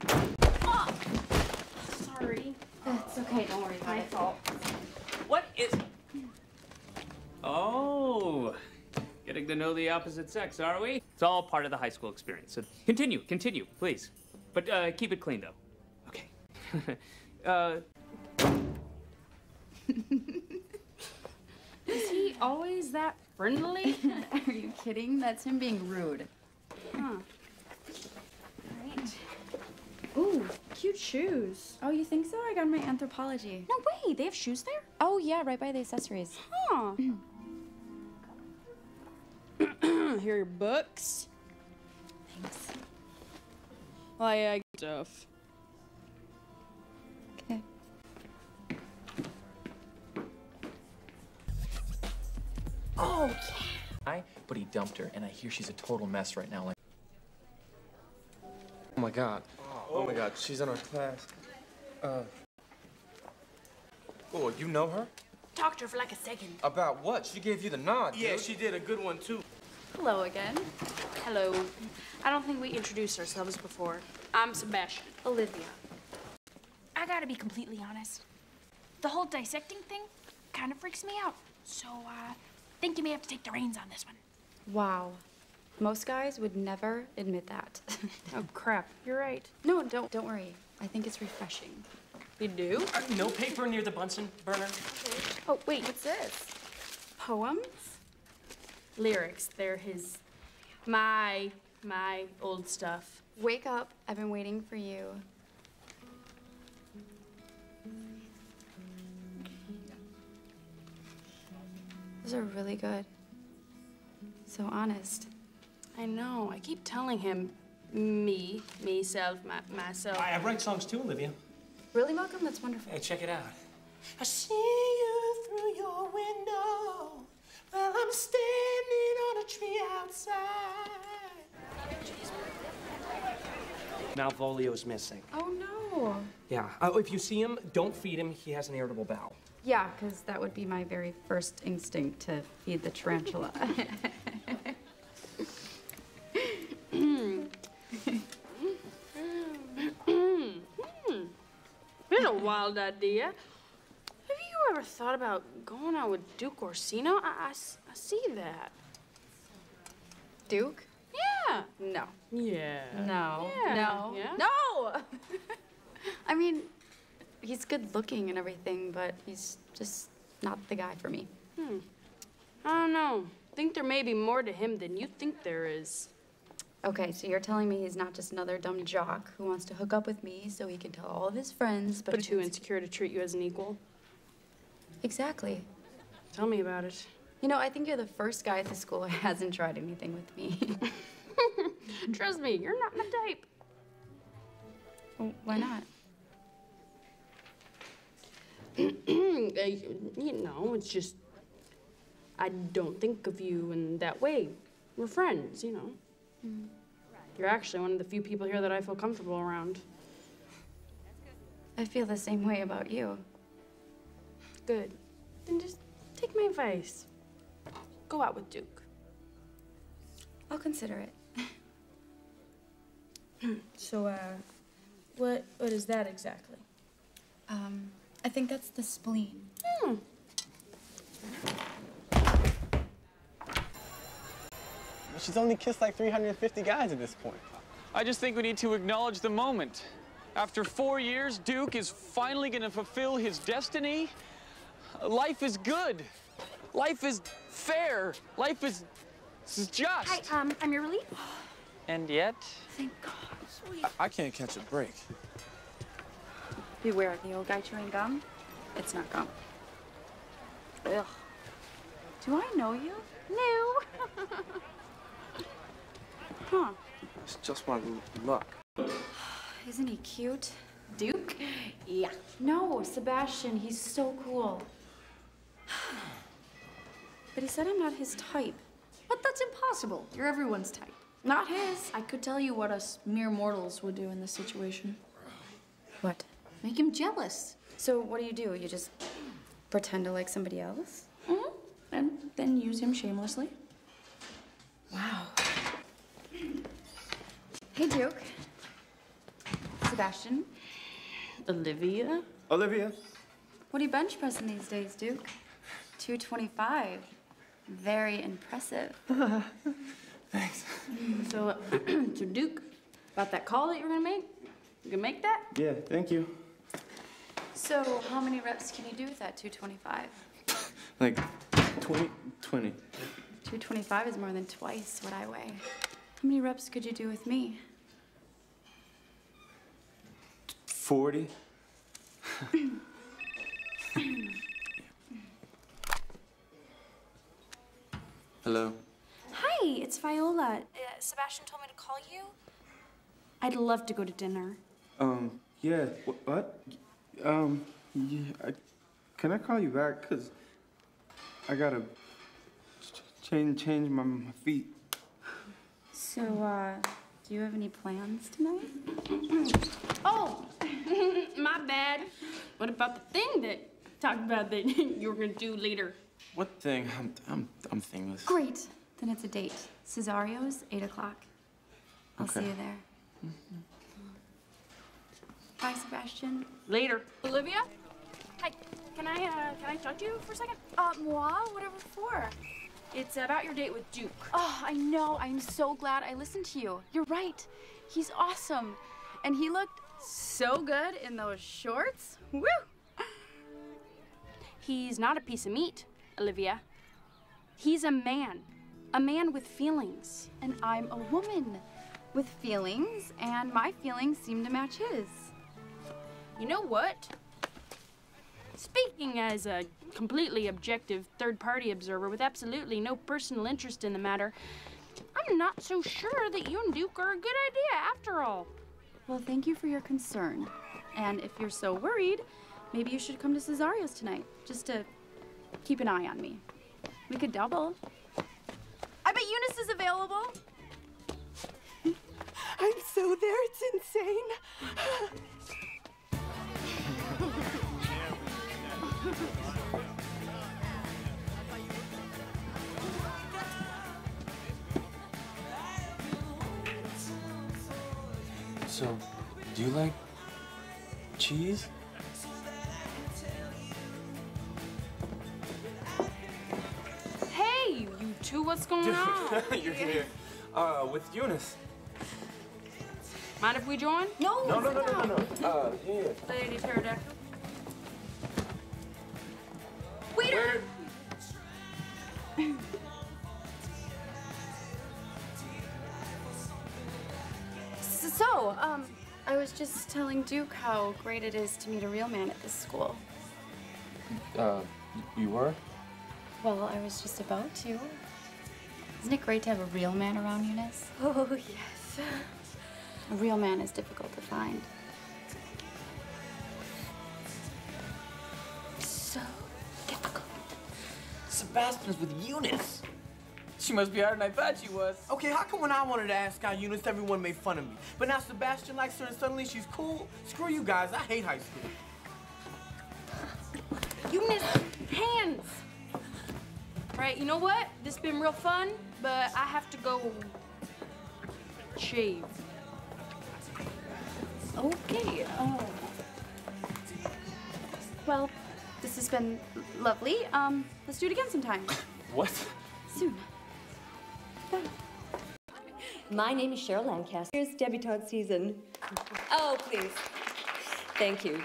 this. Oh, sorry. That's okay, don't worry about it. My fault. What is... Oh, getting to know the opposite sex, are we? It's all part of the high school experience. So continue, please. But keep it clean, though. Okay. Is he always that friendly? Are you kidding? That's him being rude. Huh. Great. Ooh, cute shoes. Oh, you think so? I got my anthropology. No way, they have shoes there? Oh, yeah, right by the accessories. Huh. Here are your books. Thanks. Well, yeah, I get stuff. Okay. Oh, yeah. But he dumped her, and I hear she's a total mess right now. Like, oh my god. Oh my god, she's in our class. Oh, you know her? Talked to her for like a second. About what? She gave you the nod, dude. Yeah, she did a good one, too. Hello again. Hello. I don't think we introduced ourselves before. I'm Sebastian. Olivia. I gotta be completely honest. The whole dissecting thing kind of freaks me out. So, think you may have to take the reins on this one. Wow. Most guys would never admit that. Oh, crap. You're right. No, don't worry. I think it's refreshing. You do? No paper near the Bunsen burner. Okay. Oh, wait. What's this? Poems? Lyrics. They're his... My old stuff. Wake up. I've been waiting for you. Those are really good. So honest. I know. I keep telling him, myself. I write songs too, Olivia. Really, Malcolm? That's wonderful. Hey, check it out. I see you through your window while I'm standing on a tree outside. Malvolio's missing. Oh, no. Yeah. If you see him, don't feed him. He has an irritable bowel. Yeah, because that would be my very first instinct, to feed the tarantula. Been a wild idea. Have you ever thought about going out with Duke Orsino? I see that. Duke? Yeah. No. Yeah. No. Yeah. No. Yeah. No! I mean... He's good looking and everything, but he's just not the guy for me. I don't know. I think there may be more to him than you think there is. Okay, so you're telling me he's not just another dumb jock who wants to hook up with me so he can tell all of his friends, but too insecure to treat you as an equal? Exactly. Tell me about it. You know, I think you're the first guy at the school who hasn't tried anything with me. Trust me, you're not my type. Well, why not? You know, it's just, I don't think of you in that way. We're friends, you know. Mm-hmm. You're actually one of the few people here that I feel comfortable around. I feel the same way about you. Good. Then just take my advice. Go out with Duke. I'll consider it. So, what is that exactly? I think that's the spleen. She's only kissed like 350 guys at this point. I just think we need to acknowledge the moment. After 4 years, Duke is finally gonna fulfill his destiny. Life is good. Life is fair. Life is just. Hi, I'm your relief. And yet? Thank God. Sweet. I can't catch a break. Beware of the old guy chewing gum. It's not gum. Ugh. Do I know you? No. Huh. It's just my luck. Isn't he cute? Duke? Yeah. No, Sebastian, he's so cool. But he said I'm not his type. But that's impossible. You're everyone's type. Not his. I could tell you what us mere mortals would do in this situation. What? Make him jealous. So what do? You just pretend to like somebody else? Mm-hmm. And then use him shamelessly. Wow. Hey, Duke. Sebastian. Olivia. Olivia. What are you bench pressing these days, Duke? 225. Very impressive. Thanks. So, to Duke, about that call that you're gonna make? You can make that? Yeah, thank you. So, how many reps can you do with that 225? Like 20. 225 is more than twice what I weigh. How many reps could you do with me? 40. Hello. Hi, it's Viola. Sebastian told me to call you. I'd love to go to dinner. Yeah. What? Yeah, can I call you back? 'Cause I gotta change my feet. So, do you have any plans tonight? Oh, my bad. What about the thing that I talked about that you were gonna do later? What thing? I'm thingless. Great. Then it's a date. Cesario's, 8 o'clock. I'll see you there. Mm-hmm. Bye, Sebastian. Later. Olivia? Hi. Can I talk to you for a second? Moi? Whatever for? It's about your date with Duke. Oh, I know. I'm so glad I listened to you. You're right. He's awesome. And he looked so good in those shorts. Woo! He's not a piece of meat, Olivia. He's a man with feelings. And I'm a woman with feelings, and my feelings seem to match his. You know what? Speaking as a completely objective third-party observer with absolutely no personal interest in the matter, I'm not so sure that you and Duke are a good idea after all. Well, thank you for your concern. And if you're so worried, maybe you should come to Cesario's tonight, just to keep an eye on me. We could double. I bet Eunice is available. I'm so there, it's insane. So, do you like cheese? Hey, you two, what's going on? You're here. With Eunice. Mind if we join? No. Yeah. Lady Pterodactyl. Waiter! So, I was just telling Duke how great it is to meet a real man at this school. You were? Well, I was just about to. Isn't it great to have a real man around, Eunice? Oh, yes. A real man is difficult to find. So difficult. Sebastian's with Eunice. She must be harder than I thought she was. Okay, how come when I wanted to ask out Eunice, everyone made fun of me? But now Sebastian likes her and suddenly she's cool? Screw you guys, I hate high school. Eunice, hands! Right, you know what? This has been real fun, but I have to go shave. Okay, well, this has been lovely. Let's do it again sometime. What? Soon. Bye. My name is Cheryl Lancaster. Here's debutante season. Oh, please. Thank you.